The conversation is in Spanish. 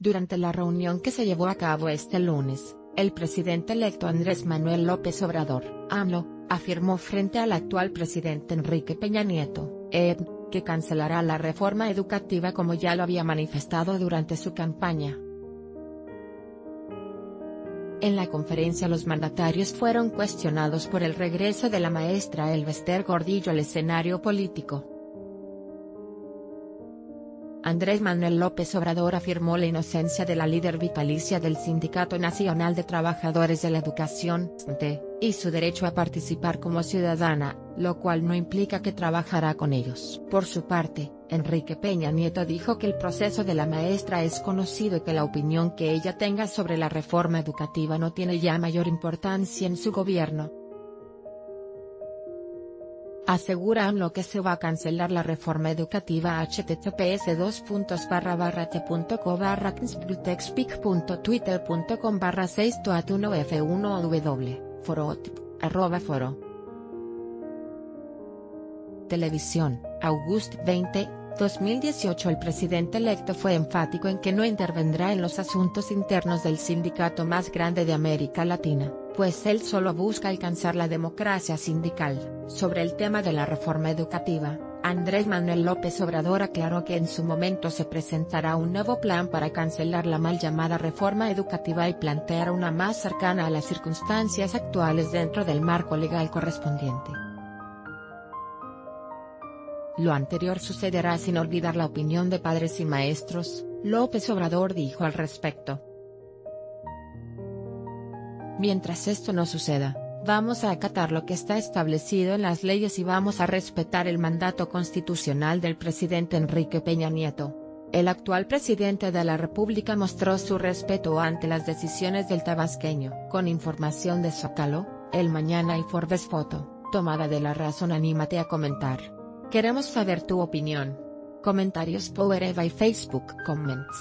Durante la reunión que se llevó a cabo este lunes, el presidente electo Andrés Manuel López Obrador, AMLO, afirmó frente al actual presidente Enrique Peña Nieto, que cancelará la reforma educativa como ya lo había manifestado durante su campaña. En la conferencia los mandatarios fueron cuestionados por el regreso de la maestra Elba Esther Gordillo al escenario político. Andrés Manuel López Obrador afirmó la inocencia de la líder vitalicia del Sindicato Nacional de Trabajadores de la Educación, y su derecho a participar como ciudadana, lo cual no implica que trabajará con ellos. Por su parte, Enrique Peña Nieto dijo que el proceso de la maestra es conocido y que la opinión que ella tenga sobre la reforma educativa no tiene ya mayor importancia en su gobierno. Aseguran lo que se va a cancelar la reforma educativa https://twitter.com/6toat1f1w foro.televisión, Agosto 20, 2018. El presidente electo fue enfático en que no intervendrá en los asuntos internos del sindicato más grande de América Latina, pues él solo busca alcanzar la democracia sindical. Sobre el tema de la reforma educativa, Andrés Manuel López Obrador aclaró que en su momento se presentará un nuevo plan para cancelar la mal llamada reforma educativa y plantear una más cercana a las circunstancias actuales dentro del marco legal correspondiente. Lo anterior sucederá sin olvidar la opinión de padres y maestros, López Obrador dijo al respecto. Mientras esto no suceda, vamos a acatar lo que está establecido en las leyes y vamos a respetar el mandato constitucional del presidente Enrique Peña Nieto. El actual presidente de la República mostró su respeto ante las decisiones del tabasqueño. Con información de Zócalo, El Mañana y Forbes. Foto, tomada de La Razón. Anímate a comentar. Queremos saber tu opinión. Comentarios Powered by Facebook Comments.